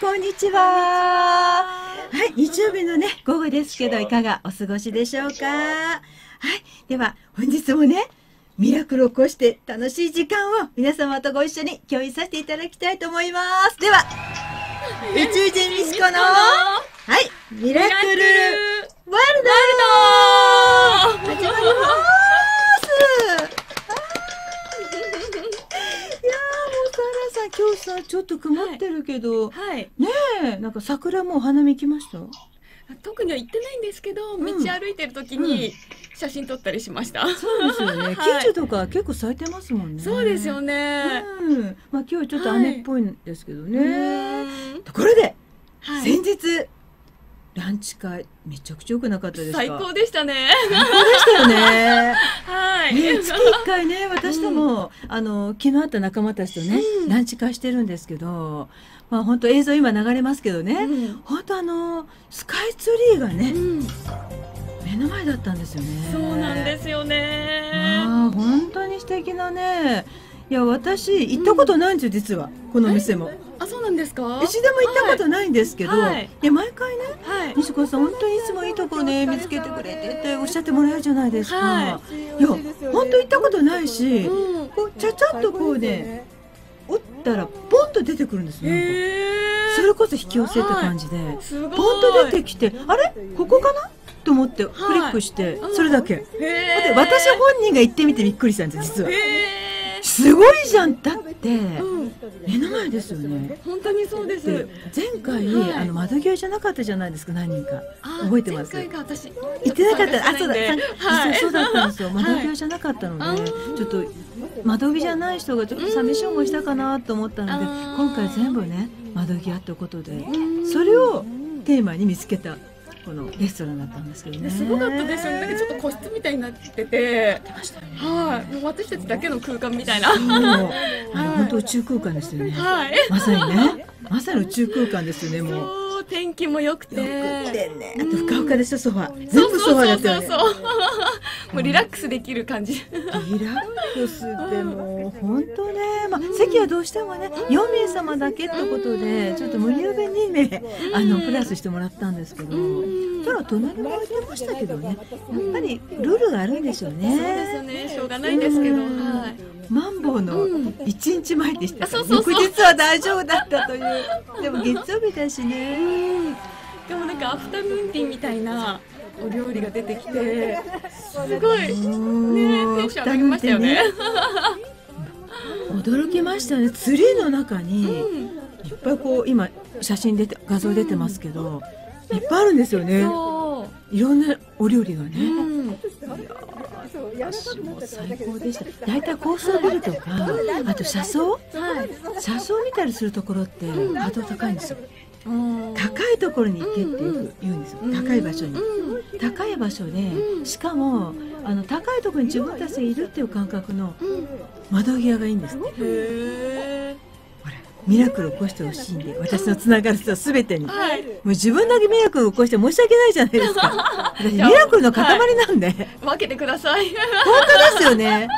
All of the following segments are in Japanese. こんにちは。はい、日曜日のね午後ですけどいかがお過ごしでしょうか。はい、では本日もねミラクルを起こして楽しい時間を皆様とご一緒に共有させていただきたいと思います。では宇宙人ミシコのはいミラクルワールド始まります。今日さちょっと曇ってるけど、はいはい、ねえなんか桜もお花見行きました？特には行ってないんですけど、道歩いてる時に写真撮ったりしました。そうですよね。キンジュとか結構咲いてますもんね。そうですよね。まあ今日ちょっと雨っぽいんですけどね。ところで先日ランチ会めちゃくちゃ良くなかったですか？最高でしたね。最高でしたよね。はい。月1回ね私とも昨日会った仲間たちとねランチ会してるんですけど、まあ本当映像今流れますけどね、本当スカイツリーがね目の前だったんですよね。そうなんですよね。あ、本当に素敵なね。いや私行ったことないんですよ実はこの店も。あ、そうなんですか。一度も行ったことないんですけど、毎回ね、西子さん本当にいつもいいところね見つけてくれてっておっしゃってもらえるじゃないですか。いや本当行ったことないし、ちゃちゃっとこうね折ったらポンと出てくるんですよ。それこそ引き寄せって感じでポンと出てきて、あれここかなと思ってクリックしてそれだけ。私本人が行ってみてびっくりしたんです実は。すごいじゃん。だって目の前ですよね。本当にそうです。前回窓際じゃなかったじゃないですか。何人か覚えてます？前回私行ってなかった。あ、そうだ、そうだったんですよ。窓際じゃなかったのでちょっと窓際じゃない人がちょっと寂しい思いしたかなと思ったので、今回全部ね窓際ということでそれをテーマに見つけたこのレストランだったんですけどね。すごかったですよね。ちょっと個室みたいになってて、はい、もう私たちだけの空間みたいな。本当宇宙空間ですよね。まさにね、まさに宇宙空間ですよね。もう天気も良くて、あとふかふかでしょソファ。全部ソファだったよね。もうリラックスできる感じ。リラックスでも本当ね、まあ席はどうしてもね4名様だけということでちょっと無理やり2名プラスしてもらったんですけど。隣も置いてましたけどね。やっぱりルールがあるんでしょうね。そうですね。しょうがないんですけど。マンボウの1日前でした。翌日は大丈夫だったという。でも月曜日だしね。でもなんかアフタヌーンティーみたいなお料理が出てきて、すごいねテンション上がりましたよね。驚きましたね。ツリーの中にいっぱいこう今写真出て画像出てますけど。いっぱいあるんですよね。いろんなお料理がね。私も最高でした。大体高層ビルとか、あと車窓、車窓見たりするところって波動高いんですよ。高いところに行ってって言うんですよ。高い場所に、高い場所で、しかも高いところに自分たちがいるっていう感覚の窓際がいいんですね。ミラクルを起こしてほしいんで、私のつながる人はすべてに、もう自分だけミラクルを起こして申し訳ないじゃないですか。私ミラクルの塊なんで、分けてください。本当ですよね。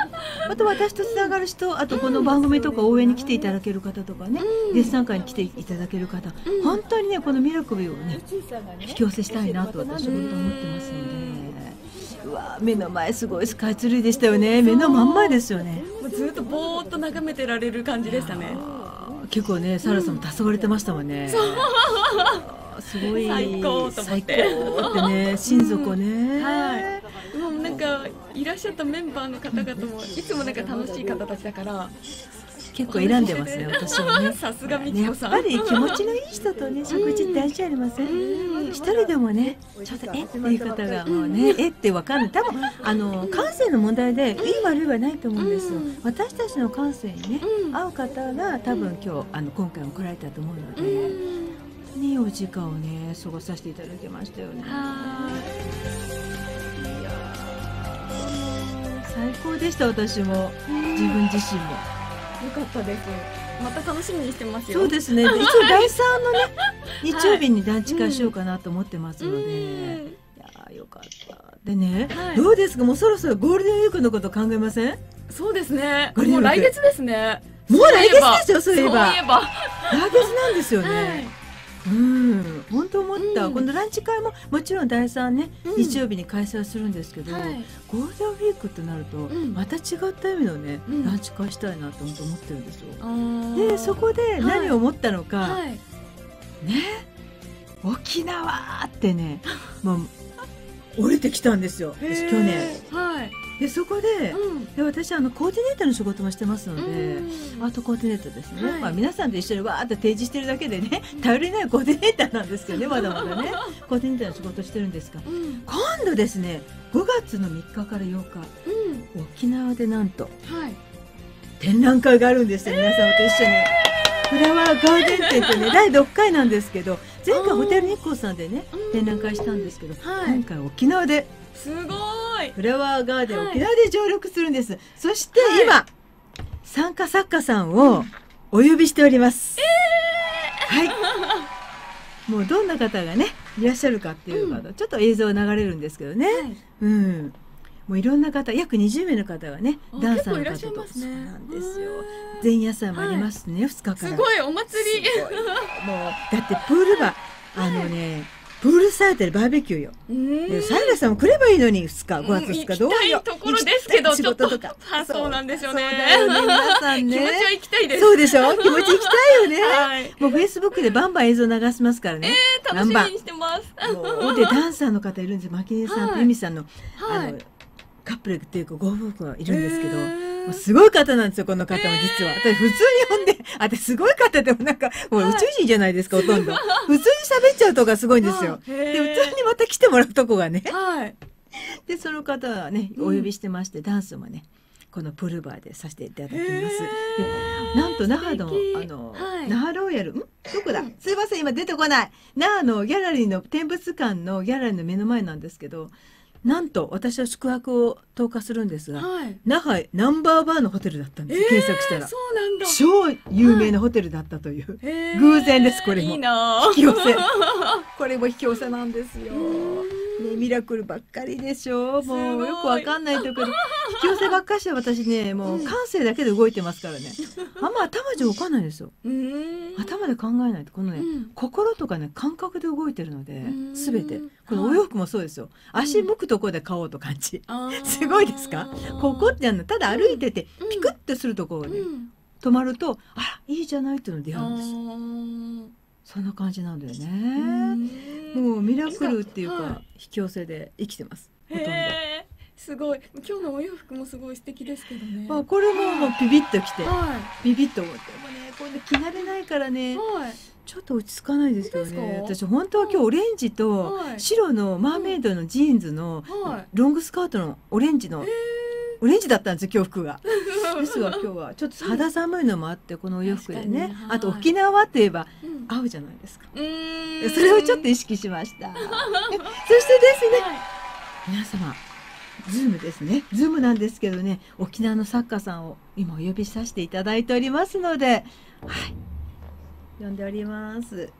あと私とつながる人、あとこの番組とか応援に来ていただける方とかね、デッサン会に来ていただける方、本当にねこのミラクルをね引き寄せしたいなと私は思ってますので。うわ、目の前すごいスカイツリーでしたよね。目の真ん前ですよね。もうずっとぼーっと眺めてられる感じでしたね。結構ね、サラさんも黄昏れてましたもんね。すごい最高と思ってね、親族をね。はい。もうなんかいらっしゃったメンバーの方々もいつもなんか楽しい方たちだから。結構選んでますね、私はね。さすがみちこさん。やっぱり気持ちのいい人とね、食事って大事じゃありません？一人でもね、ちょっとえっていう方がもうね、えってわかんない。多分感性の問題でいい悪いはないと思うんですよ。私たちの感性にね、合う方が多分今日今回も来られたと思うので、本当にいいお時間をね過ごさせていただきましたよね。いや最高でした、私も自分自身も。良かったです。また楽しみにしてますよ。そうですね。一応第3のね日曜日にランチ会しようかなと思ってますので、いや良かった。でね、どうですか、もうそろそろゴールデンウィークのこと考えません？そうですね。もう来月ですね。もう来月ですよ。そういえば来月なんですよね。うん、本当思った、このランチ会ももちろん第3ね、日曜日に開催するんですけど、はい、ゴールデンウィークってなると、また違った意味のね、ランチ会したいなと思ってるんですよ。でそこで何を思ったのか、はいはい、ね、沖縄ってね、まあ、降りてきたんですよ私去年。はいでそこで、私コーディネーターの仕事もしてますので、アートコーディネーターですね、まあ、皆さんと一緒にわーっと提示してるだけでね、頼りないコーディネーターなんですよね、まだまだねコーディネーターの仕事してるんですが、今度ですね5月の3日から8日、沖縄でなんと、展覧会があるんですよ。皆さんと一緒にフラワーガーデン展ってね、第6回なんですけど、前回ホテル日光さんでね展覧会したんですけど、今回沖縄ですごいフラワーガーデン沖縄で上陸するんです、はい、そして今、参加作家さんをお呼びしております、はい、もうどんな方がねいらっしゃるかっていうのがちょっと映像流れるんですけどね、もういろんな方約20名の方がねダンサーの方と結構いらっしゃいますね。そうなんですよ。前夜祭もありますね、2日からすごいお祭りもうだってプールがプールサイドでバーベキューよ。サイラさんも来ればいいのに、5月2日どうよ。行きたいところですけど、ちょっとそうなんですよね。皆さんね、気持ちは行きたいです。そうでしょ。気持ち行きたいよね。もう Facebook でバンバン映像流しますからね。楽しみにしてます。でダンサーの方いるんです。マキネさんとユミさんのカップルっていうかご夫婦がいるんですけど。すごい方なんですよ、この方も実は。私、普通に呼んで、私、すごい方でもなんか、もう宇宙人じゃないですか、ほとんど。普通に喋っちゃうとかすごいんですよ。で、普通にまた来てもらうとこがね。で、その方はね、お呼びしてまして、ダンスもね、このプルバーでさせていただきます。なんと、那覇の、那覇ロイヤル、どこだ？すいません、今出てこない。那覇のギャラリーの、展物館のギャラリーの目の前なんですけど、なんと私は宿泊を10日するんですが、那覇ナンバーワンのホテルだったんです。検索したら超有名なホテルだったという偶然です。これも引き寄せ、これも引き寄せなんですよ。ね、ミラクルばっかりでしょ。もうよくわかんないというか、引き寄せばっかりして私ね、もう感性だけで動いてますからね。あんま頭じゃ動かないですよ。頭で考えないと、このね、心とかね、感覚で動いてるので、すべて。このお洋服もそうですよ。足向くとこで買おうと感じ。すごいですか？ここってただ歩いてて、ピクッてするところで止まると、あら、いいじゃないっていうの出会うんですよ。そんな感じなんだよね。もうミラクルっていうか引き寄せで生きてます。ほとんど。すごい。今日のお洋服もすごい素敵ですけどね。あ、これももうビビッときて、ビビッと思ってもね、これで着慣れないからね。ちょっと落ち着かないですけどね。私本当は今日オレンジと白のマーメイドのジーンズのロングスカートのオレンジだったんですよ、今日服が。ですが今日はちょっと肌寒いのもあって、このお洋服でね、あと沖縄といえば合うじゃないですか。それをちょっと意識しました。そしてですね、皆様ズームですね、ズームなんですけどね、沖縄の作家さんを今お呼びさせていただいておりますので、呼んでおります。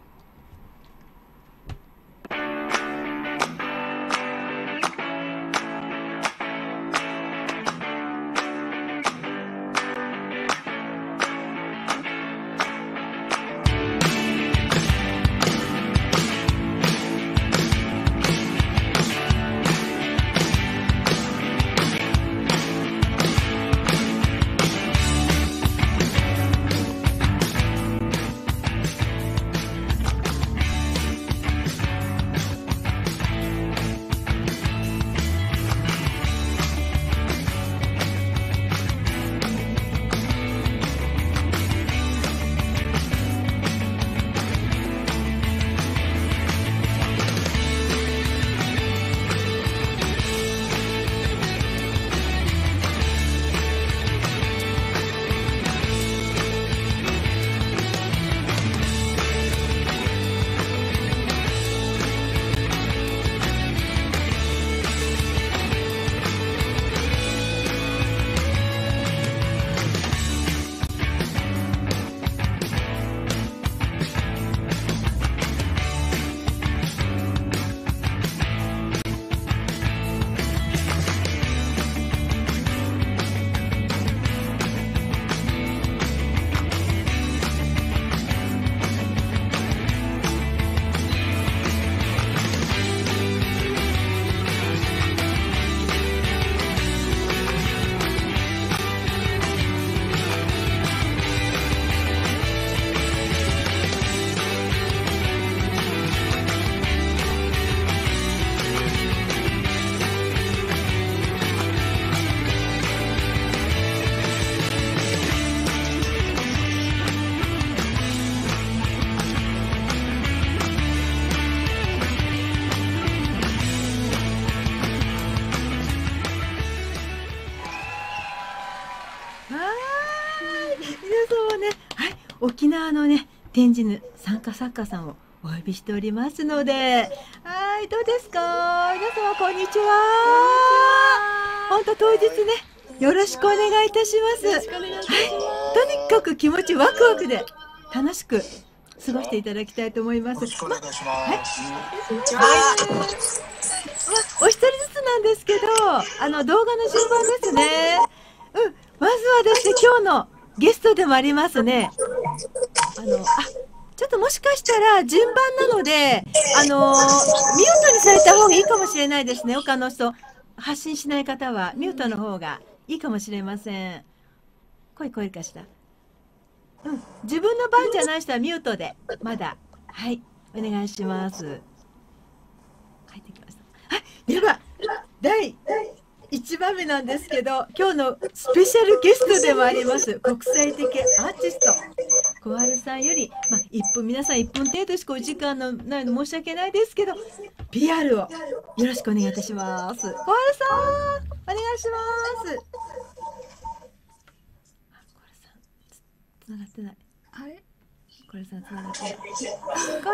縄のね展示に参加作家さんをお呼びしておりますので、はい、どうですか皆様、こんにちは。本当当日ねよろしくお願いいたします。はい、とにかく気持ちワクワクで楽しく過ごしていただきたいと思います。お一人ずつなんですけど、動画の順番ですね。うん、まずはですね、今日のゲストでもありますね。ちょっともしかしたら順番なので、ミュートにされた方がいいかもしれないですね。他の人発信しない方はミュートの方がいいかもしれません。声聞こえるかしら。うん、自分の番じゃない人はミュートで、まだ、はい、お願いします。帰ってきました。はい、では、第1番目なんですけど、今日のスペシャルゲストでもあります、国際的アーティスト、小春さんより、皆さん1分程度しかお時間のないの申し訳ないですけど、PR をよろしくお願いいたします。小春さん、お願いします。つながってない。あれ？これさんつながってない。これさん。こ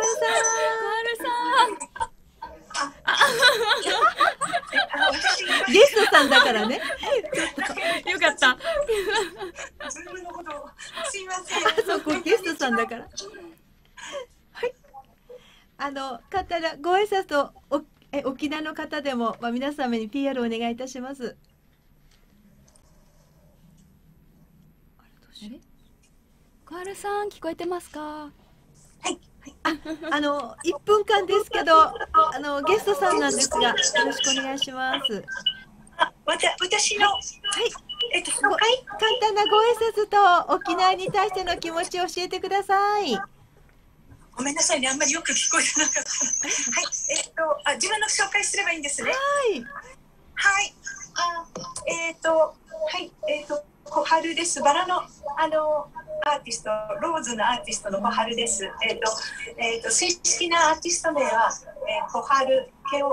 れさん。ゲストさんだからね。よかった。自分のことすいません。あ、そう、ゲストさんだから。はい。簡単なご挨拶と沖縄の方でも、皆様に PR をお願いいたします。あれどうしよう。小春さん聞こえてますか？はい。1分間ですけど、ゲストさんなんですがよろしくお願いします。私の簡単なご挨拶と沖縄に対しての気持ちを教えてください。ごめんなさいね、あんまりよく聞こえてなかった。はい。自分の紹介すればいいんですね。はい。はい。はい。小春です。バラのアーティスト、ローズのアーティストの小春です。正式なアーティスト名は、小春 KOHARU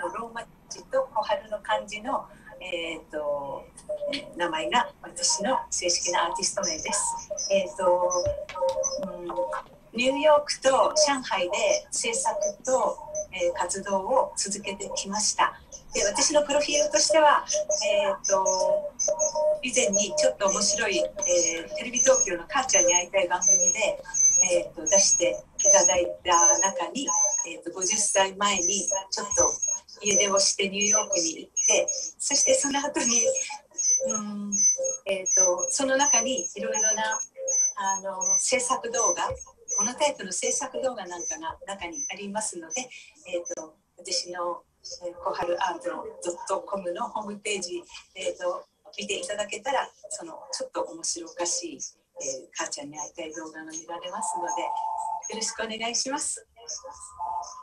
のローマ字と小春の漢字の、名前が私の正式なアーティスト名です。ニューヨークと上海で制作と、活動を続けてきました。で、私のプロフィールとしては、以前にちょっと面白い、テレビ東京のかーちゃんに会いたい番組で、出していただいた中に、50歳前にちょっと家出をしてニューヨークに行って、そしてその後に、その中にいろいろな制作動画、このタイプの制作動画なんかが中にありますので、私の小春アート .com のホームページ、見ていただけたら、そのちょっと面白おかしい、かーちゃんに会いたい動画が見られますので、よろしくお願いします。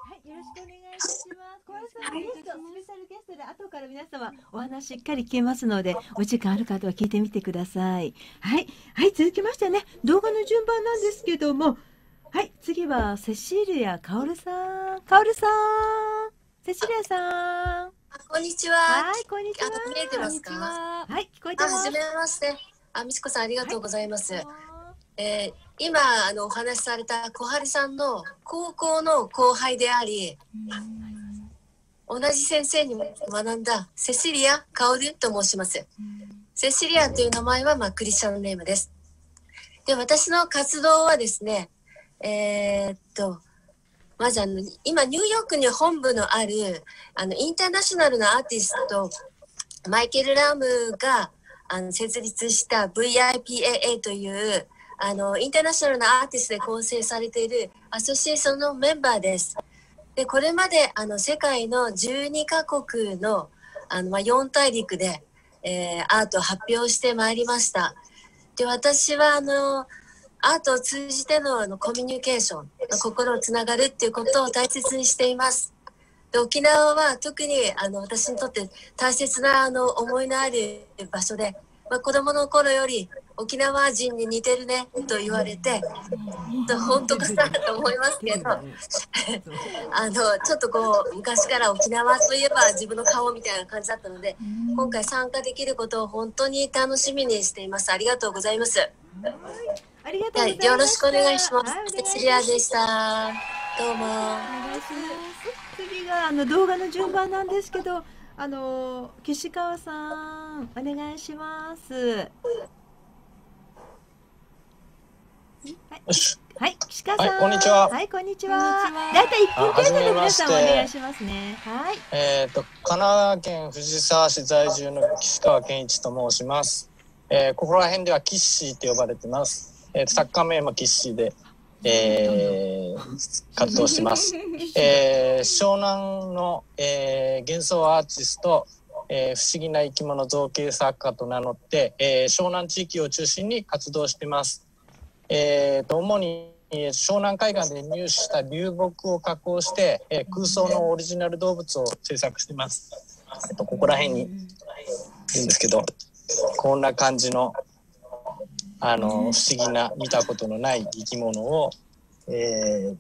はい、よろしくお願いいたします。小春さん、ゲスト、スペシャルゲストで後から皆様お話しっかり聞けますので、お時間ある方は聞いてみてください。はい、はい、続きましてね、動画の順番なんですけども、はい、次はセシリア・カオルさん、カオルさん。セシリアさん、こんにちは。はい、こんにちは。見えてますか？はい、聞こえてます。はじめまして。美智子さん、ありがとうございます。今お話しされた小春さんの高校の後輩であり、同じ先生に学んだセシリア・カオルと申します。セシリアという名前はクリスチャンのネームです。で、私の活動はですね、まず今ニューヨークに本部のあるインターナショナルのアーティストマイケル・ラムが設立した VIPAA というインターナショナルなアーティストで構成されているアソシエーションのメンバーです。で、これまで世界の12カ国の4大陸で、アートを発表してまいりました。で、私はアートを通じてのコミュニケーション、心をつながるっていうことを大切にしています。で、沖縄は特に私にとって大切な思いのある場所で、子供の頃より沖縄人に似てるねと言われて、本当かなと思いますけど、ちょっとこう昔から沖縄といえば自分の顔みたいな感じだったので、今回参加できることを本当に楽しみにしています。ありがとうございます。はい、ありがとうございます。よろしくお願いします。セツリアでした。どうも。お願いします。次が動画の順番なんですけど、岸川さんお願いします。はい、岸川さん。こんにちは。はい、こんにちは。だいたい1分程度で皆さんお願いしますね。はい。神奈川県藤沢市在住の岸川健一と申します。ここら辺ではキッシーって呼ばれてます。作家名もキッシーで、活動してます。湘南の、幻想アーティスト、不思議な生き物造形作家と名乗って、湘南地域を中心に活動してます。主に湘南海岸で入手した流木を加工して、空想のオリジナル動物を制作してます。ここら辺にいるんですけど、こんな感じの不思議な見たことのない生き物を、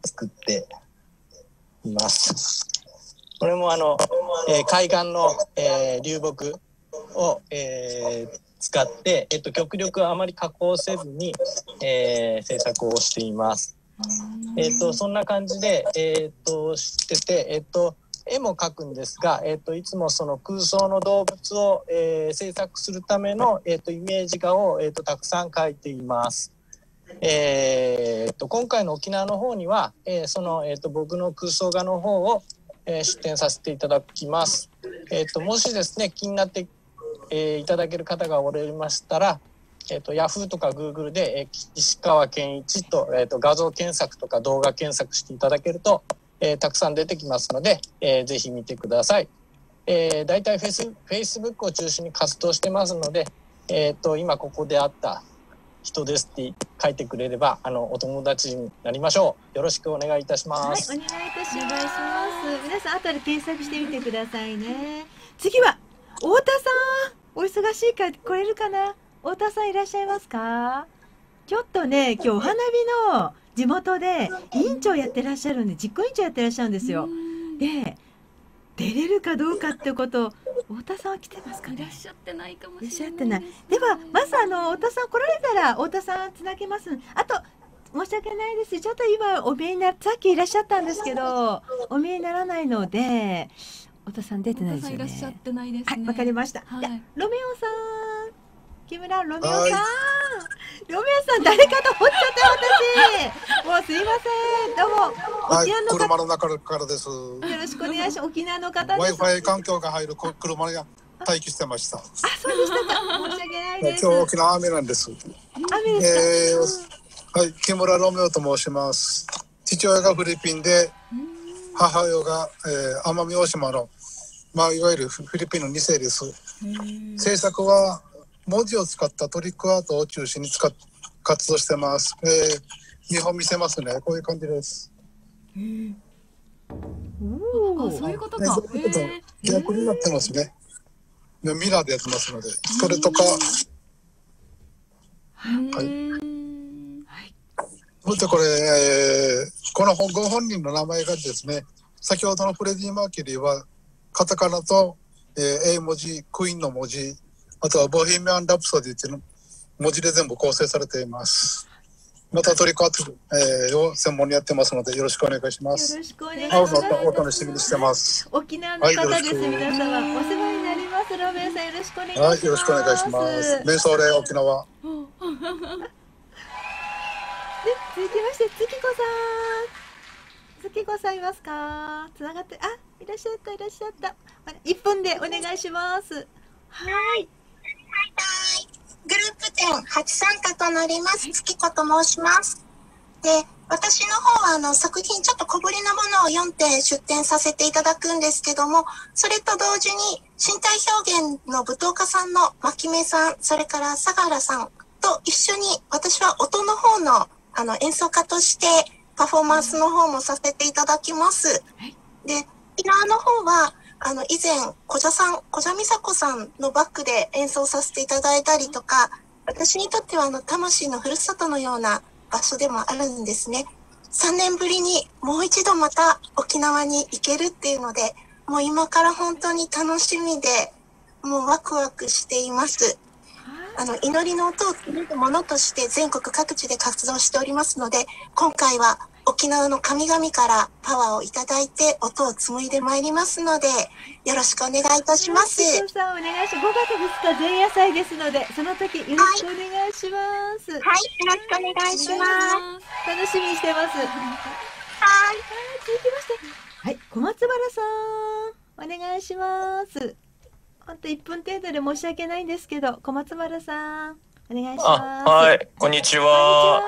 作っています。これも海岸の、流木を、使って、極力あまり加工せずに、制作をしています。そんな感じで、知ってて、絵も描くんですが、いつもその空想の動物を、制作するための、イメージ画を、たくさん描いています。今回の沖縄の方には、その、僕の空想画の方を、出展させていただきます。もしですね、気になっていただける方がおられましたら、Yahoo とか Google で、岸川健一と、画像検索とか動画検索していただけると、たくさん出てきますので、ぜひ見てください。だいたい Facebook を中心に活動してますので、今ここで会った人ですって書いてくれれば、お友達になりましょう。よろしくお願いいたします。はい、お願いいたします。皆さん後で検索してみてくださいね。次は太田さん、お忙しいから来れるかな。太田さんいらっしゃいますか。ちょっとね、今日お花火の地元で委員長やってらっしゃるんで、実行委員長やってらっしゃるんですよ。で、出れるかどうかってこと、太田さんは来てますかね。いらっしゃってないかもしれない。いらっしゃってない。では、まず太田さん来られたら、太田さんつなげます。あと、申し訳ないです。ちょっと今お見えにな、さっきいらっしゃったんですけど、お見えにならないので。太田さん出てないですよね。いらっしゃってないですね。はい、わかりました。はい、ロメオさん、木村ロメオさん、ロメオさん誰かと思っちゃった私。もうすいません。どうも、はい、沖縄の方、車の中からです。よろしくお願いします。沖縄の方です。Wi-Fi 環境が入る車が待機してました。あ、そうでしたか。申し訳ないです。今日沖縄雨なんです。雨ですか。はい、木村ロメオと申します。父親がフィリピンで、母親が、奄美大島のいわゆるフィリピンの2世です。制作は文字を使ったトリックアートを中心に活動してます。見本見せますね。こういう感じです。そういうことか。逆になってますね。ミラーでやってますので、それとか。もっとこれ、このご本人の名前がですね、先ほどのフレディ・マーキュリーはカタカナと、A 文字、クイーンの文字、あとはボヘミアン・ラプソディっていう文字で全部構成されています。またトリックアート、を専門にやってますので、よろしくお願いします。よろしくお願いします。お楽しみにしてます。沖縄の方です、皆様。お世話になります。ロメンさん、よろしくお願いします。はい、よろしくお願いします。瞑想で沖縄。で、続きまして、月子さんいますか。つながって、あ、いらっしゃった。1分でお願いします。はい。グループ展初参加となります。月子と申します。で、私の方は作品ちょっと小ぶりなものを4点出展させていただくんですけども、それと同時に身体表現の舞踏家さんの牧目さん、それから相良さんと一緒に私は音の方の演奏家としてパフォーマンスの方もさせていただきます。で、沖縄の方は、以前、小蛇美佐子さんのバックで演奏させていただいたりとか、私にとっては魂のふるさとのような場所でもあるんですね。3年ぶりにもう一度また沖縄に行けるっていうので、もう今から本当に楽しみで、もうワクワクしています。祈りの音を取るものとして全国各地で活動しておりますので、今回は沖縄の神々からパワーをいただいて音を紡いでまいりますので、よろしくお願いいたします。さんお願いします。5月2日前夜祭ですので、その時よろしくお願いします。はい、はい、よろしくお願いします。楽しみにしてます。はい、続きまして、はい、小松原さんお願いします。本当1分程度で申し訳ないんですけど、小松原さんお願いします。はい、こんにちは。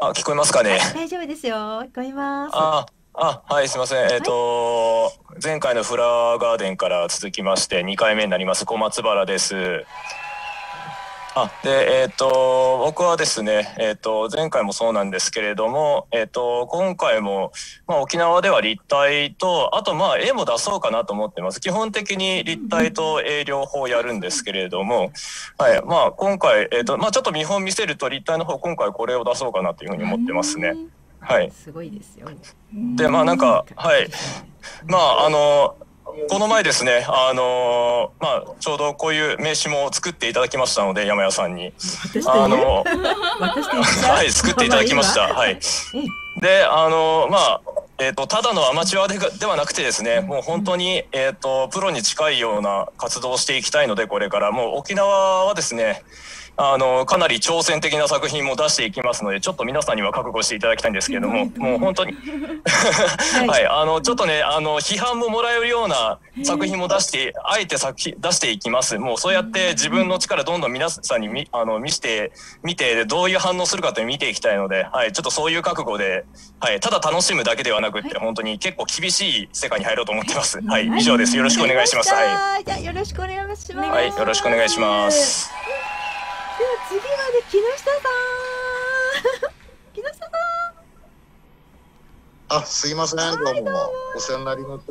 あ、聞こえますかね。大丈夫ですよ。聞こえます。はい、すみません。前回のフラワーガーデンから続きまして2回目になります。小松原です。で、僕はですね、前回もそうなんですけれども、今回も、沖縄では立体と、あと、絵も出そうかなと思ってます。基本的に立体と絵両方やるんですけれども、はい、今回、ちょっと見本見せると、立体の方、今回これを出そうかなというふうに思ってますね。はい。すごいですよ。で、はい。この前ですね、ちょうどこういう名刺も作っていただきましたので、山屋さんに。はい、作っていただきました。はい。で、ただのアマチュアではなくてですね、もう本当に、プロに近いような活動をしていきたいので、これから、もう沖縄はですね、かなり挑戦的な作品も出していきますので、ちょっと皆さんには覚悟していただきたいんですけれども、もう本当に、はい、ちょっとね、批判ももらえるような作品も出して、あえて出していきます。もうそうやって自分の力どんどん皆さんに見して、見て、どういう反応するかというのを見ていきたいので、はい、ちょっとそういう覚悟で、はい、ただ楽しむだけではなくって、本当に結構厳しい世界に入ろうと思ってます。はい、以上です。よろしくお願いします。はい。じゃあよろしくお願いします。はい、よろしくお願いします。では次まで木下さんすいません、どうもお世話になります。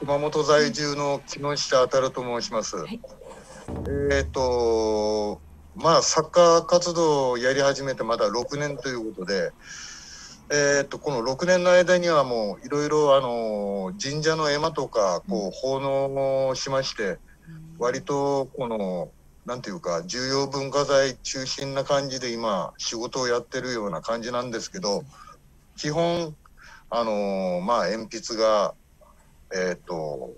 熊本在住の木下あたると申します。作家活動をやり始めてまだ6年ということで、この6年の間にはもういろいろ神社の絵馬とかこう奉納しまして、割とこのなんていうか重要文化財中心な感じで今仕事をやってるような感じなんですけど、基本鉛筆が色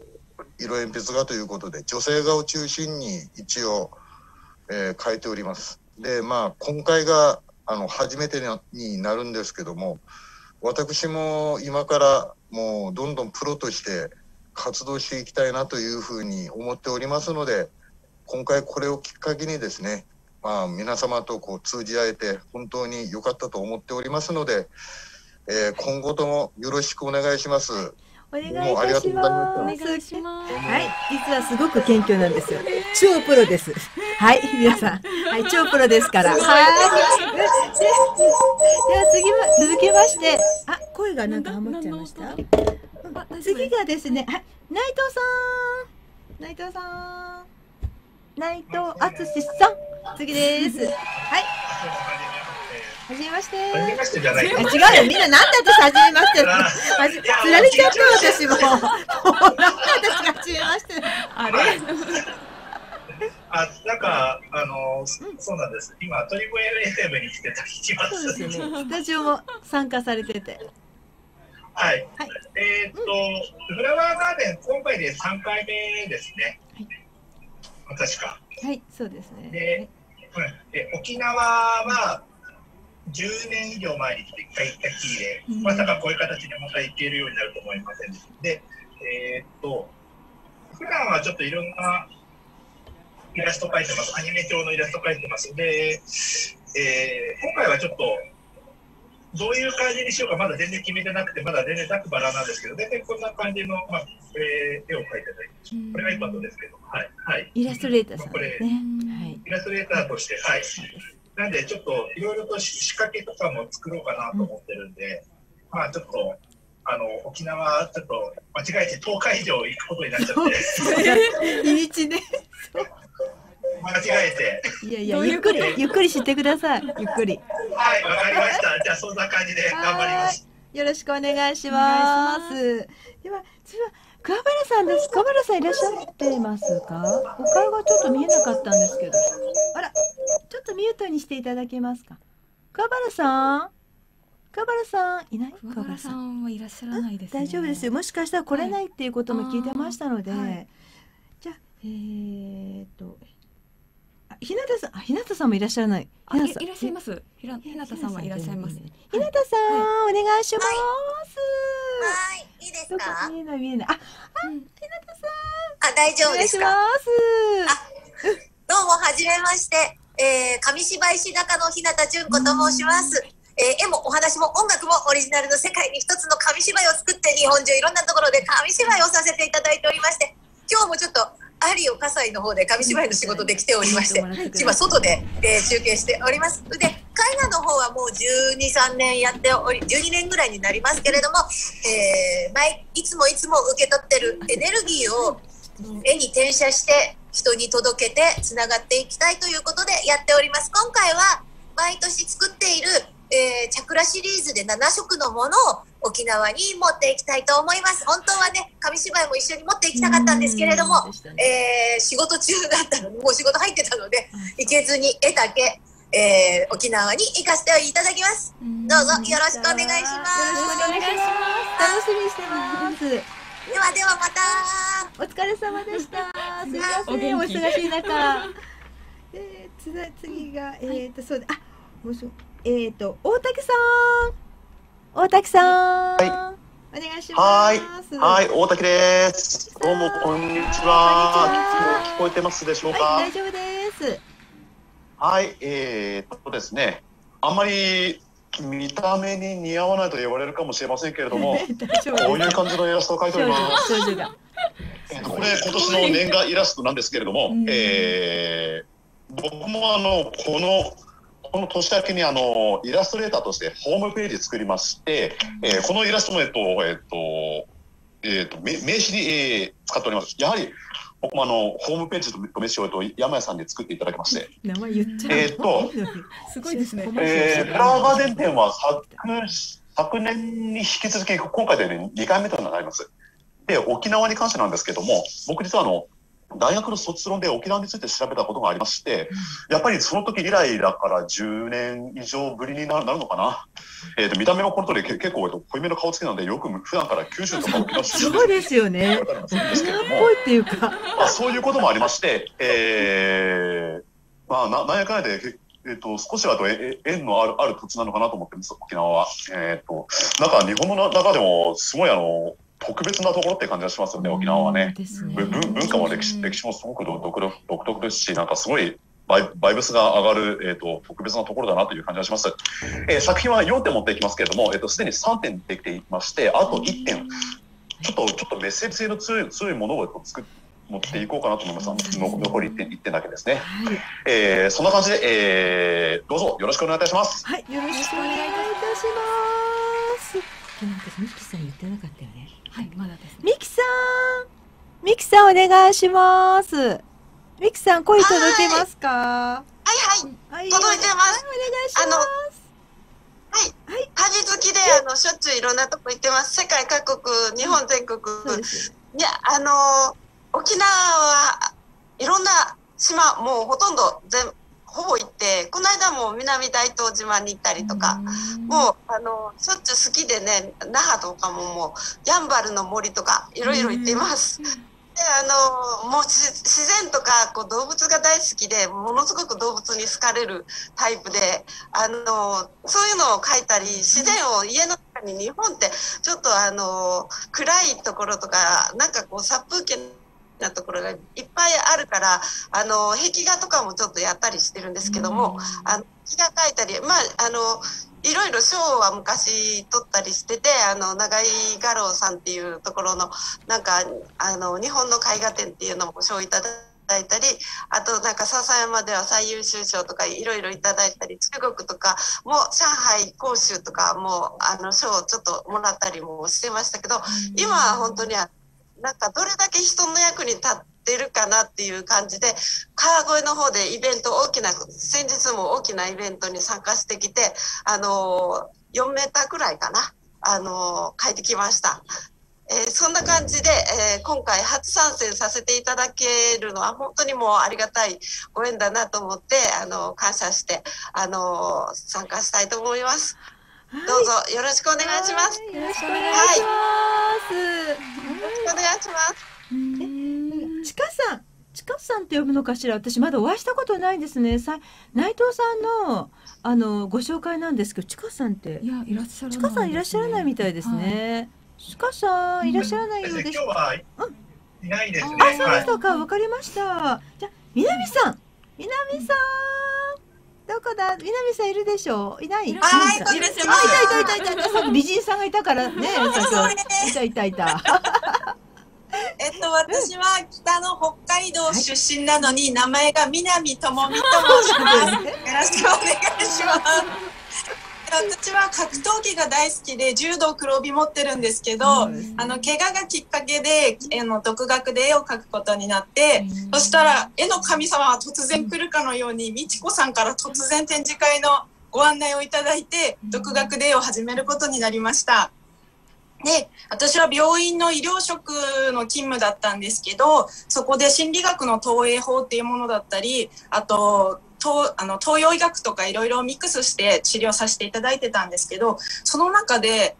鉛筆がということで女性画を中心に一応描いております。で今回が初めてになるんですけども、私も今からもうどんどんプロとして活動していきたいなというふうに思っておりますので、今回これをきっかけにですね、皆様とこう通じ合えて本当に良かったと思っておりますので、今後ともよろしくお願いします。お願いいたします。はい、実はすごく謙虚なんですよ。超プロです。はい、皆さん、はい、超プロですから。はい。では続きまして、声がなんかハマっちゃいました。次がですね、はい、内藤敦さん、次です。はい。はじめまして。はじめましてじゃない。違うよ、みんな何だとはじめまして。つられちゃった私も。なんか私がはじめまして。あれ。なんかそうなんです。今トリプル FM に来てたりします。そうですね。スタジオも参加されてて。はい、フラワーガーデン、今回で3回目ですね。はい、確か。はい、そうですね。で、沖縄は10年以上前に来て1回行ったきりで、まさかこういう形でまた行けるようになると思いませんでした。で、普段はちょっといろんなイラスト描いてます。アニメ調のイラスト描いてます。で、今回はちょっと、どういう感じにしようかまだ全然決めてなくて、まだ全然ざっくばらなんですけど、大体こんな感じの、絵を描いていただいて、これが iPad ですけど、はい、はい、イラストレーターさんですね。イラストレーターとして、はい。なんで、ちょっといろいろと仕掛けとかも作ろうかなと思ってるんで、ちょっと、沖縄、ちょっと間違えて10日以上行くことになっちゃって。日にちね。間違えて。いやいや、ゆっくりしてください。ゆっくり。はい、わかりました。じゃあそんな感じで頑張ります。よろしくお願いします。では、桑原さんです。桑原さんいらっしゃってますか？お顔がちょっと見えなかったんですけど。あら、ちょっとミュートにしていただけますか？桑原さん、桑原さんいない？桑原さんはいらっしゃらないですね。大丈夫ですよ。もしかしたら来れないっていうことも聞いてましたので、はい、じゃあ日向さん、日向さんもいらっしゃらない。いらっしゃいます。日向さんはいらっしゃいます。日向さん、お願いします。はい、いいですか。見えない、見えない。あ、日向さん。あ、大丈夫ですか。あ、どうも初めまして。紙芝居師中の日向純子と申します。絵もお話も音楽もオリジナルの世界に一つの紙芝居を作って日本中いろんなところで紙芝居をさせていただいておりまして、今日もちょっとアリオ葛西の方で紙芝居の仕事で来ておりまして、今外で、中継しております。で、絵画の方はもう12、13年やっており、12年ぐらいになりますけれども、いつも受け取ってるエネルギーを絵に転写して人に届けてつながっていきたいということでやっております。今回は毎年作っている、チャクラシリーズで7色のものを沖縄に持っていきたいと思います。本当はね、紙芝居も一緒に持っていきたかったんですけれども、仕事中だったので、もう仕事入ってたので行けずに絵だけ、沖縄に行かせていただきます。どうぞよろしくお願いします。よろしくお願いします。楽しみにしてます。ではでは、またお疲れ様でした。すいません、お忙しい中。次がそうだ、あ、もうしょ、大竹さん、大竹さん、はい、お願いします。はい、大竹です。どうもこんにちは。聞こえてますでしょうか。はい、大丈夫です。はい、ですね、あんまり見た目に似合わないと言われるかもしれませんけれども、こういう感じのイラストを描いております。これ今年の年賀イラストなんですけれども、僕もこの年明けにイラストレーターとしてホームページ作りまして、このイラストも名刺に、使っております。やはり僕もホームページと名刺を山谷さんに作っていただきまして、名前言っちゃう。すごいですね。フラワーガーデン展は昨年に引き続き今回で、ね、2回目となります。で、沖縄に関してなんですけども、僕実は大学の卒論で沖縄について調べたことがありまして、やっぱりその時以来だから10年以上ぶりになるのかな。見た目のこの通り結構濃いめの顔つきなので、よく普段から九州とか沖縄出身そうですよね。そういうこともありまして、まあなんやかんやで少しは縁のある土地なのかなと思ってます、沖縄は。なんか日本の中でもすごい特別なところって感じがしますよね、沖縄はね。文化も歴史もすごく独特ですし、なんかすごいバイブスが上がる、特別なところだなという感じがします。作品は4点持っていきますけれども、すでに3点できていまして、あと1点、ちょっとメッセージ性の強いものを持っていこうかなと思います。残り1点だけですね。はい、そんな感じで、どうぞよろしくお願いいたします。はい、よろしくお願いいたします。なんかミキさん言ってなかったよね。はい、まだですね。ミキさん、ミキさんお願いします。ミキさん、声届けますか？はい、届いてます。お願いします。はい、旅好きでしょっちゅういろんなとこ行ってます。世界各国、日本全国。いや、沖縄はいろんな島、もうほとんどほぼ行って、この間も南大東島に行ったりとか、もうしょっちゅう好きでね、那覇とかももうやんばるの森とかいろいろ行っています。で、もう自然とかこう動物が大好きで、ものすごく動物に好かれるタイプで、そういうのを描いたり、自然を家の中に、日本ってちょっと暗いところとか、なんかこう殺風景なところがいっぱいあるから、壁画とかもちょっとやったりしてるんですけども、壁画描いたり、まあいろいろ賞は昔取ったりしてて、長井画廊さんっていうところのなんか日本の絵画展っていうのも賞をいただいたり、あとなんか笹山では最優秀賞とかいろいろいただいたり、中国とかも上海、広州とかも賞をちょっともらったりもしてましたけど、今は本当になんかどれだけ人の役に立ってるかなっていう感じで、川越の方でイベント、先日も大きなイベントに参加してきて、4メーターくらいかな、描いてきました。そんな感じで、今回初参戦させていただけるのは本当にもうありがたいご縁だなと思って感謝して参加したいと思います。はい、どうぞよろしくお願いします。よろしくお願いします。よろしくお願いします。ちかさん、ちかさんって呼ぶのかしら。私まだお会いしたことないですね。内藤さんのご紹介なんですけど、ちかさんっていらっしゃらない、ね。ちかさんいらっしゃらないみたいですね。はい、ちかさんいらっしゃらないようです。今日はいないですね。あ、そうでしたか。わかりました。じゃあ南さん、南さんどこだ？南さんいるでしょう。いない。あ、いらっしゃいます。いた。美人さんがいたからね。いた。私は北の北海道出身なのに名前が南智美と申します。よろしくお願いします。私は格闘技が大好きで柔道黒帯持ってるんですけど、怪我がきっかけで独学で絵を描くことになって、そしたら絵の神様は突然来るかのように美智子さんから突然展示会のご案内をいただいて、独学で絵を始めることになりました。で、私は病院の医療職の勤務だったんですけど、そこで心理学の投影法っていうものだったり、あと東洋医学とかいろいろミックスして治療させていただいてたんですけど、その中で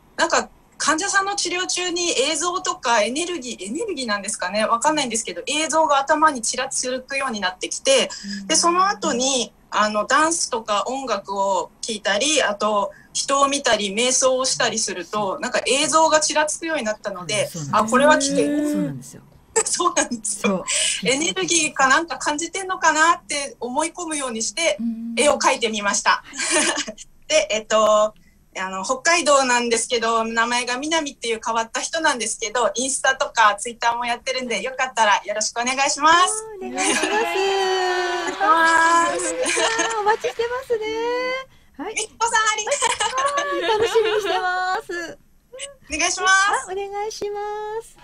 患者さんの治療中に映像とかエネルギーなんですかね、わかんないんですけど、映像が頭にちらつくようになってきて、でその後にダンスとか音楽を聴いたり、あと人を見たり瞑想をしたりすると映像がちらつくようになったので、あ、これは来てる。そうなんですよ。そうなんですよ。エネルギーか感じてんのかなって思い込むようにして絵を描いてみました。で、北海道なんですけど、名前が南っていう変わった人なんですけど、インスタとかツイッターもやってるんで、よかったらよろしくお願いします。お願いします。お待ちしてますね。はい。みつこさんありがとう。楽しみにしてます。お願いします。お願いします。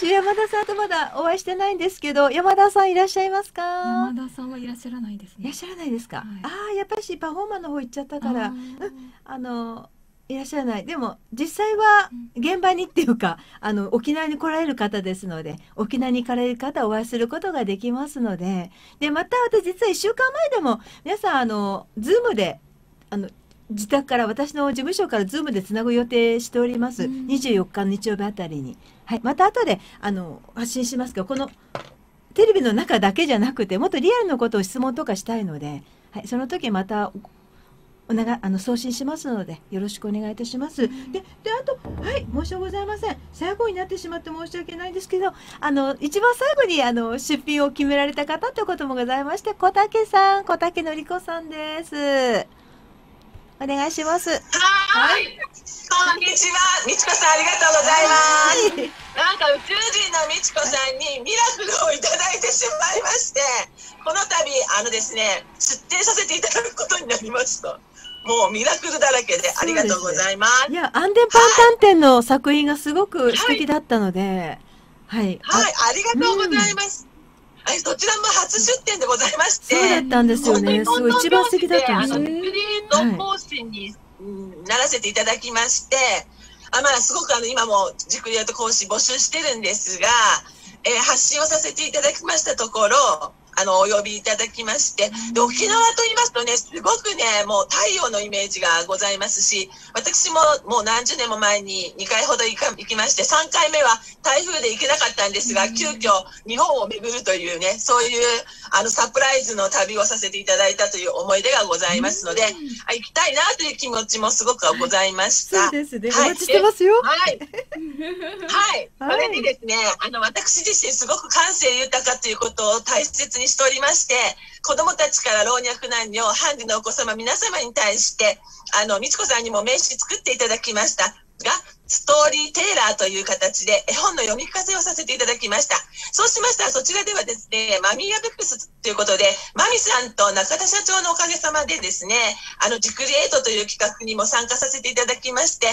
山田さんとまだお会いしてないんですけど、山田さんいらっしゃいますか？山田さんはいらっしゃらないですね。いらっしゃらないですか？はい、ああ、やっぱりパフォーマーの方行っちゃったから、いらっしゃらない。でも実際は現場にっていうか、沖縄に来られる方ですので、沖縄に行かれる方お会いすることができますので、でまた私実は1週間前でも皆さんズームで自宅から私の事務所からズームでつなぐ予定しております。24日の日曜日あたりに、はい、また後で発信しますけど、このテレビの中だけじゃなくてもっとリアルのことを質問とかしたいので、はい、その時また送信しますのでよろしくお願いいたします。であと、はい、申し訳ございません。最後になってしまって申し訳ないんですけど、一番最後に出品を決められた方ということもございまして、小竹さん、小竹のりこさんです。お願いします。はい。こんにちは。みちこさんありがとうございます。宇宙人のみちこさんにミラクルをいただいてしまいまして、この度ですね、出展させていただくことになりました。もうミラクルだらけでありがとうございます。いや、アンデンパンタン展の作品がすごく素敵だったので、はい。はい、ありがとうございます。そちらも初出展でございまして、そうだったんですよね。そう、一番素敵だったんですね。講師にならせていただきまして、すごく今もじっくりと講師募集してるんですが、発信をさせていただきましたところ、お呼びいただきまして、で、沖縄と言いますとね、すごくね、もう太陽のイメージがございますし、私ももう何十年も前に2回ほど行きまして、3回目は台風で行けなかったんですが、急遽日本を巡るというね、そういうサプライズの旅をさせていただいたという思い出がございますので、行きたいなという気持ちもすごくございました。そうですね。お待ちしてますよ。はい。はい。それにですね、私自身すごく感性豊かということを大切にしておりまして、子どもたちから老若男女、ハンディのお子様皆様に対して美智子さんにも名刺作っていただきましたが、ストーリーテーラーという形で絵本の読み聞かせをさせていただきました。そうしましたら、そちらではですね、マミーアブックスということで、マミさんと中田社長のおかげさまでですね、ジクリエイトという企画にも参加させていただきまして、ち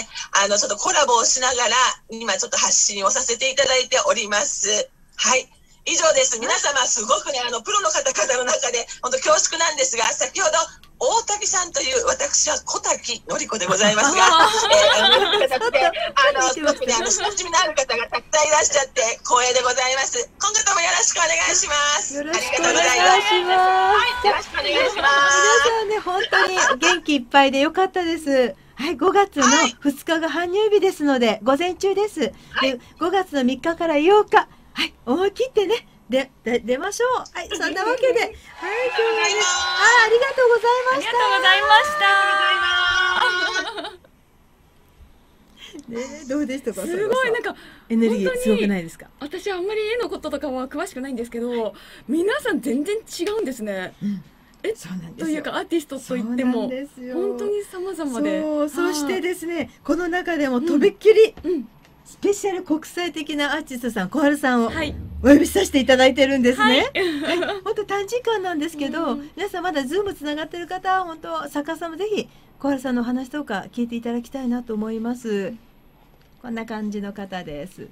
ょっとコラボをしながら、今ちょっと発信をさせていただいております。はい。以上です。皆様、すごくね、プロの方々の中で、本当恐縮なんですが、先ほど、大滝さんという私は小滝のり子でございますが、特に親しみのある方がたくさんいらっしゃって光栄でございます。今後ともよろしくお願いします。ありがとうございます。よろしくお願いします。皆さんね、本当に元気いっぱいでよかったです。はい、5月の2日が搬入日ですので、午前中です。5月の3日から8日、はい、思い切ってね出ましょう。はい、そんなわけで、はい、今日はね、ありがとうございました。ね、どうでしたか。すごいなんかエネルギーすごくないですか。私あんまり絵のこととかは詳しくないんですけど、皆さん全然違うんですね。というかアーティストと言っても本当に様々で、そしてですね、この中でもとびっきりスペシャル国際的なアーティストさん、小春さんをお呼びさせていただいてるんですね。本当短時間なんですけど、皆さんまだズームつながってる方は本当作家さんもぜひ小春さんのお話とか聞いていただきたいなと思います。こんな感じの方です。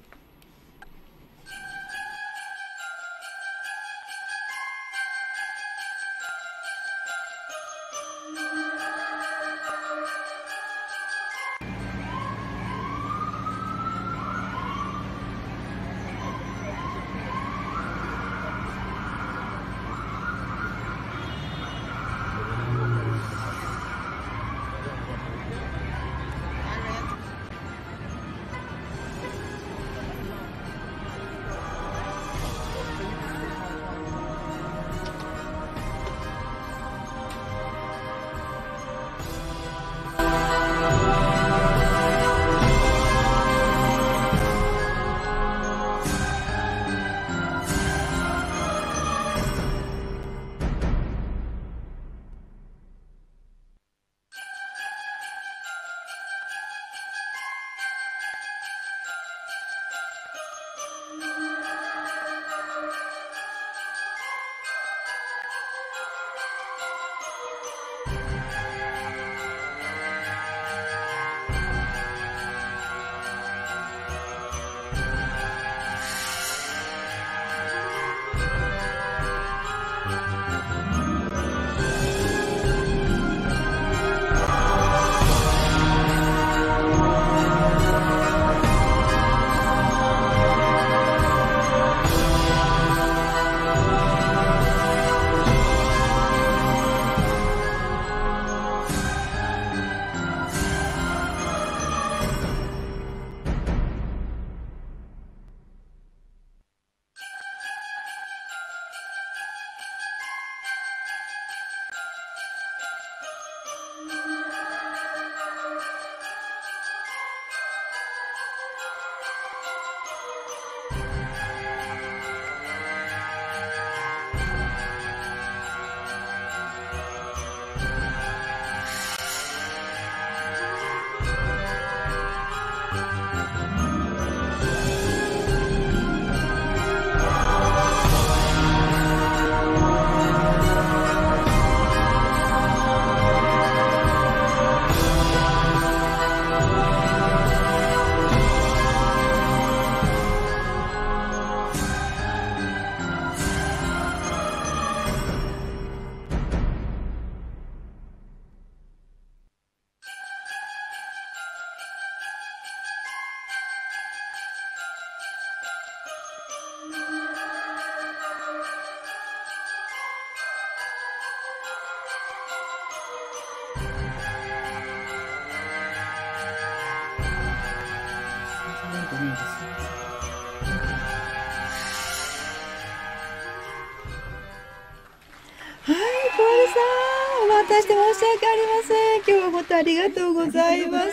ありがとうございます。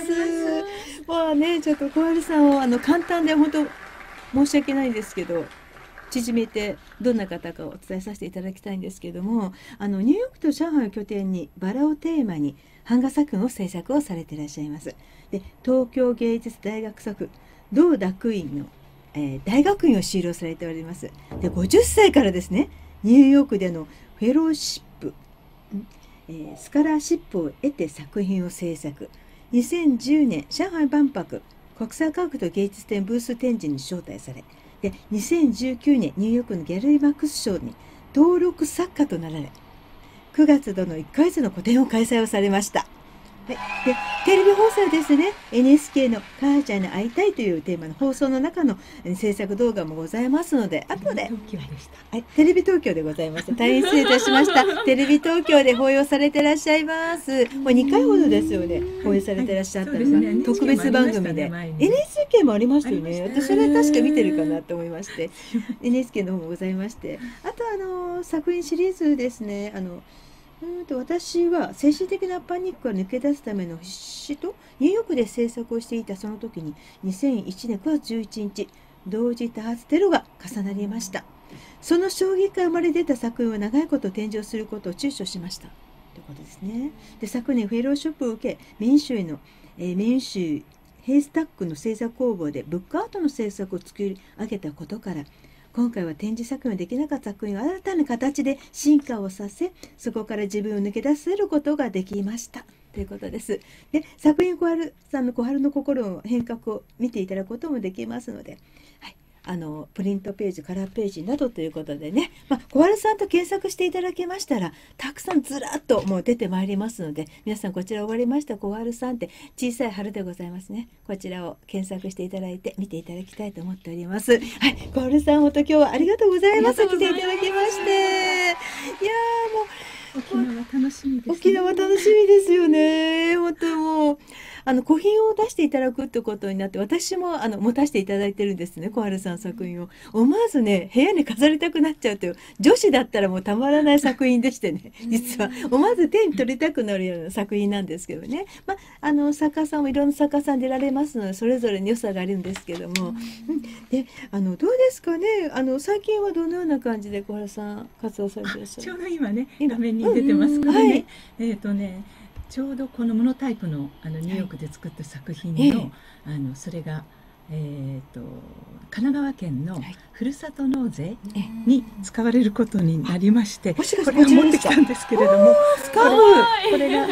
まあね、ちょっと小春さんを簡単で本当申し訳ないんですけど、縮めてどんな方かをお伝えさせていただきたいんですけども、ニューヨークと上海を拠点にバラをテーマに版画作品を制作をされていらっしゃいます。で、東京芸術大学作同学院の、大学院を修了されております。で、50歳からですね、ニューヨークでのフェローシップ。スカラーシップを得て作品を制作。2010年上海万博国際科学と芸術展ブース展示に招待され、で2019年ニューヨークのギャラリーマックス賞に登録作家となられ、9月度の1ヶ月の個展を開催をされました。はい、でテレビ放送ですね、 NHK の「母ちゃんに会いたい」というテーマの放送の中の制作動画もございますので、後でテレビ東京でございました。大変失礼いたしました。テレビ東京で放映されてらっしゃいます。もう2回ほどですよね、放映されてらっしゃったのが、はいはい、特別番組で NHK もありましたよね。私それ確か見てるかなと思いましてNHK の方もございまして、あと作品シリーズですね、私は精神的なパニックを抜け出すための必死とニューヨークで制作をしていたその時に2001年9月11日同時多発テロが重なりました。その衝撃から生まれ出た作品を長いこと展示をすることを躊躇しましたということですね。で昨年フェローシップを受けメイン州ヘイスタックの制作工房でブックアートの制作を作り上げたことから今回は展示作品ができなかった作品を新たな形で進化をさせ、そこから自分を抜け出せることができましたということです。で、作品小春の心の変革を見ていただくこともできますので、はい、プリントページ、カラーページなどということでね、小春さんと検索していただけましたら、たくさんずらっともう出てまいりますので、皆さんこちら終わりました小春さんって小さい春でございますね。こちらを検索していただいて見ていただきたいと思っております。はい、小春さん本当今日はありがとうございます。来ていただきまして、いやもう。沖縄楽しみですね。沖縄楽しみですよね。本当もう古品を出していただくってことになって、私も持たせていただいてるんですね。小春さん作品を思わずね部屋に飾りたくなっちゃうという女子だったらもうたまらない作品でしてね。実は思わず手に取りたくなるような作品なんですけどね。作家さんもいろんな作家さん出られますのでそれぞれに良さがあるんですけども、でどうですかね。最近はどのような感じで小春さん活動されていらっしゃる？ちょうど今ね画面に出てますからね、はい、ちょうどこのモノタイプのニューヨークで作った作品の、はい、それが、神奈川県のふるさと納税に使われることになりまして、はい、これを持ってきたんですけれども、これが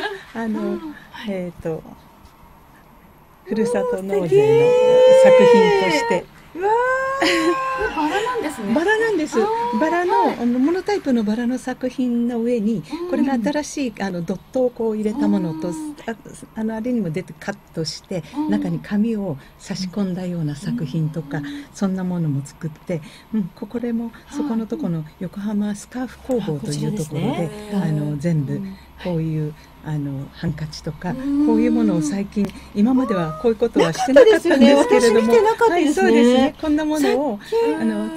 ふるさと納税の作品として。バラなんですね。バラなんです。バラの、モノタイプのバラの作品の上に、これが新しい、ドットをこう入れたものと。あれにも出て、カットして、中に紙を差し込んだような作品とか、そんなものも作って。これも、そこのとこの横浜スカーフ工房というところで、全部。こういうハンカチとかこういうものを最近今まではこういうことはしてなかったんですけれども、そうですね、こんなものを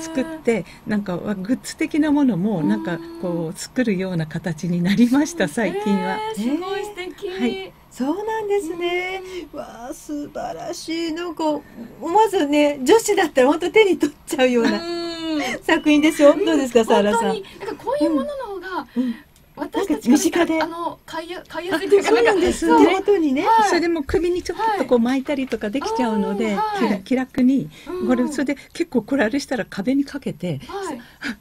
作ってなんかグッズ的なものもなんかこう作るような形になりました最近は。すごい素敵。はい。そうなんですね。わあ素晴らしい。なんか思わずね女子だったら本当手に取っちゃうような作品でしょ。どうですかサーラさん。なんかこういうものの方が。私たち身近で買いやすいというか、そうなんです。手元にね、それでも首にちょっとこう巻いたりとかできちゃうので、気楽にこれそれで結構これあれしたら壁にかけて、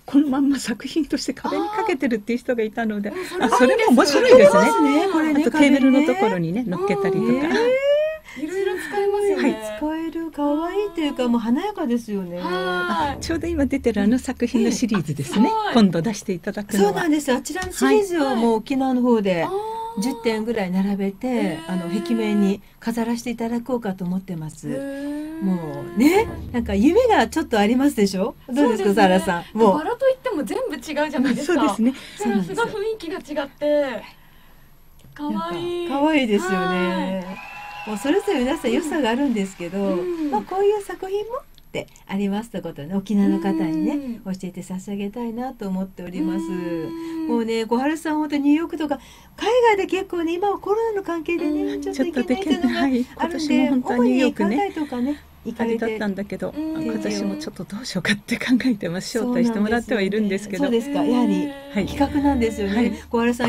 このまんま作品として壁にかけてるっていう人がいたので、それも面白いですね。あとテーブルのところにね乗っけたりとか。いろいろ使えますよね。使える可愛いというかもう華やかですよね。ちょうど今出てる作品のシリーズですね。今度出していただくのはそうなんです。あちらのシリーズをもう沖縄の方で10点ぐらい並べて壁面に飾らせていただこうかと思ってます。もうねなんか夢がちょっとありますでしょ。どうですかサラさん。もうバラといっても全部違うじゃないですか。そうですね。それはすごい雰囲気が違って可愛い可愛いですよね。もうそれぞれ皆さん良さがあるんですけど、こういう作品もってありますということで、ね、沖縄の方にね、教えて差し上げたいなと思っております。もうね小春さん本当ニューヨークとか海外で結構ね今はコロナの関係でねちょっと行けないというのがあるんで、主に行かないとかね。あれだったんだけど、私もちょっとどうしようかって考えてます。招待してもらってはいるんですけど、そうですか。やはり企画なんですよね。小原さん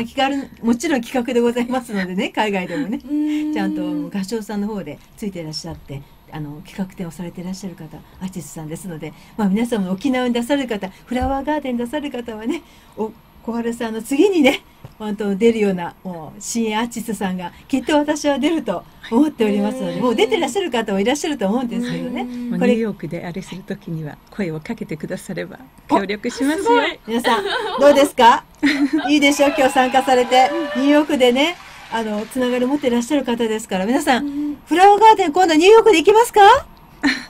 もちろん企画でございますのでね、海外でもね、ちゃんと合唱さんの方でついていらっしゃって。企画展をされていらっしゃる方アーティストさんですので、皆さんも沖縄に出される方フラワーガーデン出される方はね小春さんの次にね本当出るようなもう新鋭アーティストさんがきっと私は出ると思っておりますので、もう出てらっしゃる方もいらっしゃると思うんですけどね、ニューヨークであれするときには声をかけてくだされば協力しますよ。皆さんどうですかいいでしょう、今日参加されてニューヨークでねつながり持ってらっしゃる方ですから、皆さんフラワーガーデン今度ニューヨークで行きますか、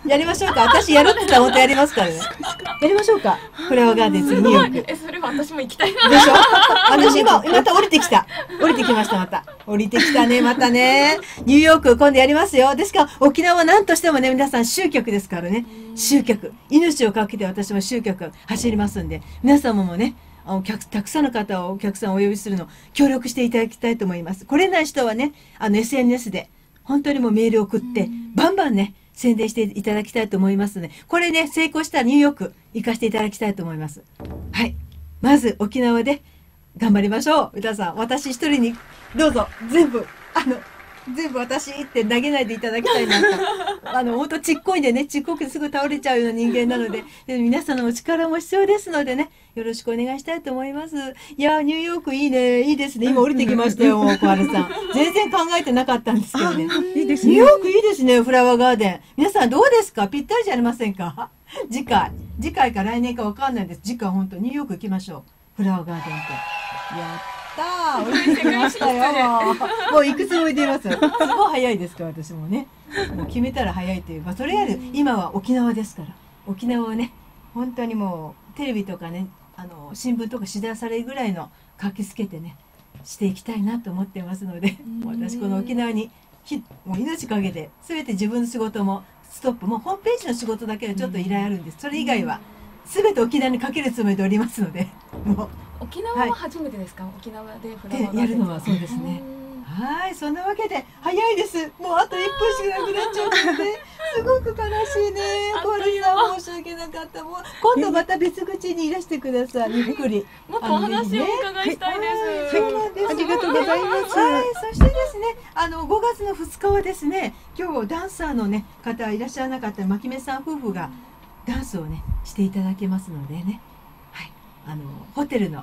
やりましょうか。私やるって言ったら本当やりますからね。やりましょうか。フラワーガーデンズニューヨーク。それは私も行きたいな。でしょ。私今また降りてきた。降りてきましたまた。降りてきたねまたね。ニューヨーク今度やりますよ。ですから沖縄は何としてもね皆さん集客ですからね。集客。命をかけて私も集客走りますんで、皆様もね。たくさんの方をお客さんをお呼びするの協力していただきたいと思います。来れない人はねSNS で本当にもうメールを送ってバンバンね。宣伝していただきたいと思いますので、これね成功したらニューヨーク行かせていただきたいと思います。はい、まず沖縄で頑張りましょう。皆さん私一人にどうぞ全部私って投げないでいただきたいなと本当ちっこいんでね、ちっこくすぐ倒れちゃうような人間なので、皆さんのお力も必要ですのでね、よろしくお願いしたいと思います。いやーニューヨークいいね、いいですね。今降りてきましたよ小春さん全然考えてなかったんですけどね、いいですねニューヨークいいですねフラワーガーデン。皆さんどうですか、ぴったりじゃありませんか。次回か来年かわかんないです。次回本当ニューヨーク行きましょう、フラワーガーデンってやっ降りてきましたよ。もういくつもいています。すごい早いですから私もね。もう決めたら早いという。まあとりあえず今は沖縄ですから。沖縄はね、本当にもうテレビとかね、新聞とか取材されるぐらいの書きつけてね、していきたいなと思ってますので、私この沖縄にもう命かけて、すべて自分の仕事もストップ、もうホームページの仕事だけはちょっと依頼あるんです。それ以外はすべて沖縄にかけるつもりでおりますので、もう。沖縄は初めてですか、沖縄でフラワーやるのは。そうですね。はい、そんなわけで早いです。もうあと1分しかなくなっちゃってねすごく悲しいね小春さん、申し訳なかった。もう今度また別口にいらしてください。ゆっくりもっとお話をお伺いしたいです。ありがとうございます。はい、そしてですね5月の2日はですね、今日ダンサーのね方いらっしゃらなかった牧目さん夫婦がダンスをねしていただけますのでね、ホテルの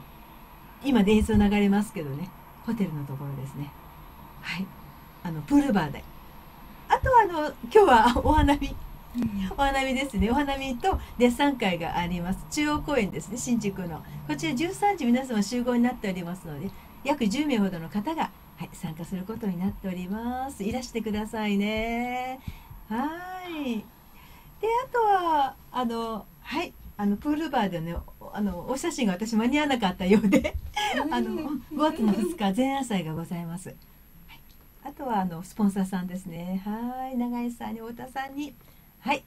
今で映像流れますけどね、ホテルのところですね。はい、プールバーで、あとは今日はお花見、お花見ですね。お花見とデッサン会があります。中央公園ですね、新宿のこちら13時、皆様集合になっておりますので、約10名ほどの方が、はい、参加することになっております。いらしてくださいね。はい。であとははい。プールバーでねお写真が私間に合わなかったようで5月の2日前夜祭がございます、はい、あとはスポンサーさんですね。はい、永井さんに太田さんに、はい、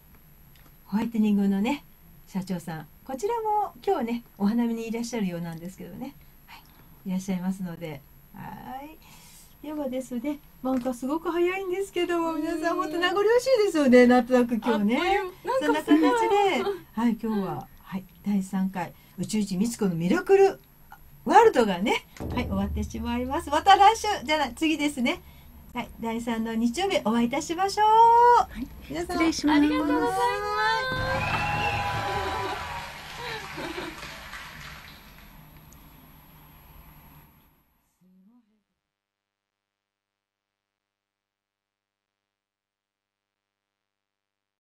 ホワイトニングのね社長さん、こちらも今日ねお花見にいらっしゃるようなんですけどね、はい、いらっしゃいますので、はい、ではですね、なんかすごく早いんですけども、皆さん本当名残惜しいですよね、なんとなく今日ね。そんな形で、はい、今日は、はい、第3回宇宙一美津子のミラクルワールドがね、はい、終わってしまいます。また来週じゃない、次ですね。はい、第3の日曜日お会いいたしましょう。はい、皆さん、失礼します。ありがとうございます。